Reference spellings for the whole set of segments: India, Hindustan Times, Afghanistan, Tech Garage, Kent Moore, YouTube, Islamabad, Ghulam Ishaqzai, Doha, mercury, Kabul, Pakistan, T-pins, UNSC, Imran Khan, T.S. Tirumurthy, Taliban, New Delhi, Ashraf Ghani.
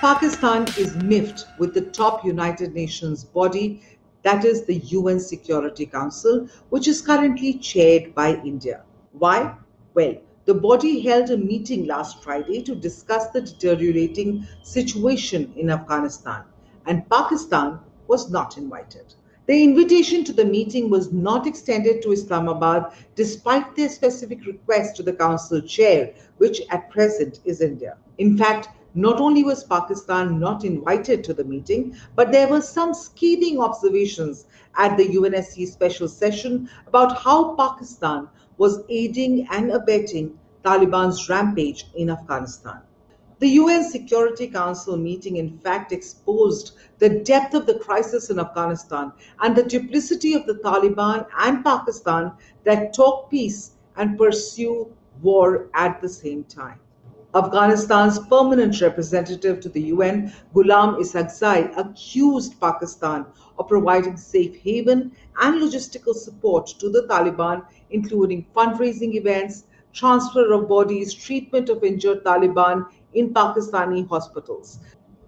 Pakistan is miffed with the top United Nations body, that is the UN Security Council, which is currently chaired by India. Why? Well, the body held a meeting last Friday to discuss the deteriorating situation in Afghanistan, and Pakistan was not invited. The invitation to the meeting was not extended to Islamabad, despite their specific request to the council chair, which at present is India. In fact, not only was Pakistan not invited to the meeting, but there were some scathing observations at the UNSC special session about how Pakistan was aiding and abetting Taliban's rampage in Afghanistan. The UN Security Council meeting, in fact, exposed the depth of the crisis in Afghanistan and the duplicity of the Taliban and Pakistan that talk peace and pursue war at the same time. Afghanistan's permanent representative to the UN, Ghulam Ishaqzai, accused Pakistan of providing safe haven and logistical support to the Taliban, including fundraising events, transfer of bodies, treatment of injured Taliban in Pakistani hospitals.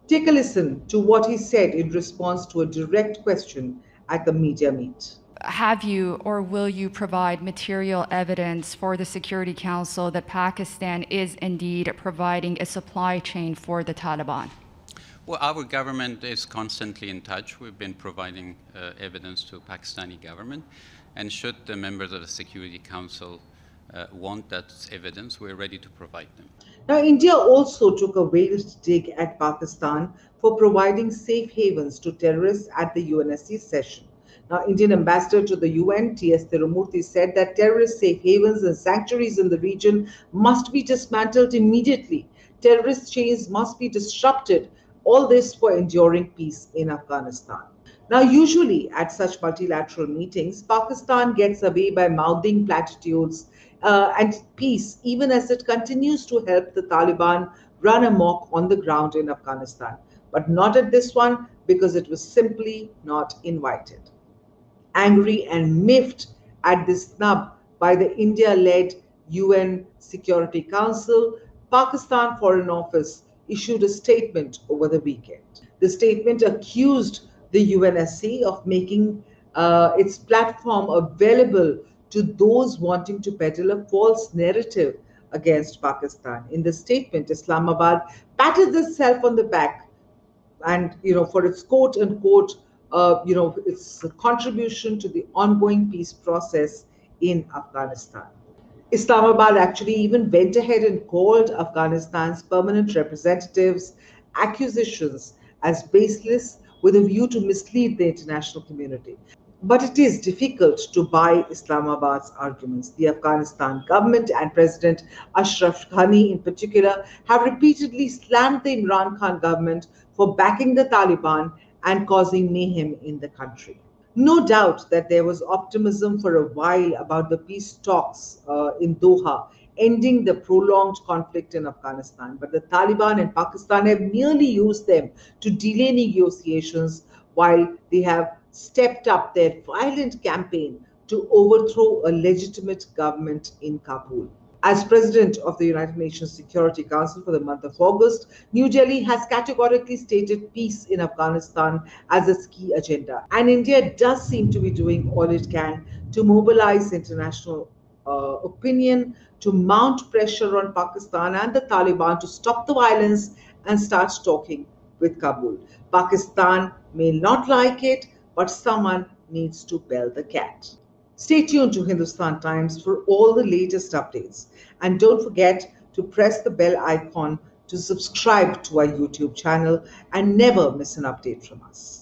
Take a listen to what he said in response to a direct question at the media meet. Have you or will you provide material evidence for the Security Council that Pakistan is indeed providing a supply chain for the Taliban? Well, our government is constantly in touch. We've been providing evidence to Pakistani government. And should the members of the Security Council want that evidence, we're ready to provide them. Now, India also took a veiled dig at Pakistan for providing safe havens to terrorists at the UNSC session. Now, Indian Ambassador to the UN, T.S. Tirumurthy, said that terrorist safe havens and sanctuaries in the region must be dismantled immediately. Terrorist chains must be disrupted. All this for enduring peace in Afghanistan. Now, usually at such multilateral meetings, Pakistan gets away by mouthing platitudes and peace, even as it continues to help the Taliban run amok on the ground in Afghanistan. But not at this one, because it was simply not invited. Angry and miffed at this snub by the India-led UN Security Council, Pakistan Foreign Office issued a statement over the weekend. The statement accused the UNSC of making its platform available to those wanting to peddle a false narrative against Pakistan. In the statement, Islamabad patted itself on the back and, for its quote unquote, its contribution to the ongoing peace process in Afghanistan. Islamabad actually even went ahead and called Afghanistan's permanent representatives' accusations as baseless with a view to mislead the international community. But it is difficult to buy Islamabad's arguments. The Afghanistan government and President Ashraf Ghani in particular have repeatedly slammed the Imran Khan government for backing the Taliban and causing mayhem in the country. No doubt that there was optimism for a while about the peace talks in Doha ending the prolonged conflict in Afghanistan, but the Taliban and Pakistan have merely used them to delay negotiations while they have stepped up their violent campaign to overthrow a legitimate government in Kabul. As President of the United Nations Security Council for the month of August, New Delhi has categorically stated peace in Afghanistan as its key agenda. And India does seem to be doing all it can to mobilize international opinion, to mount pressure on Pakistan and the Taliban to stop the violence and start talking with Kabul. Pakistan may not like it, but someone needs to bell the cat. Stay tuned to Hindustan Times for all the latest updates. And don't forget to press the bell icon to subscribe to our YouTube channel and never miss an update from us.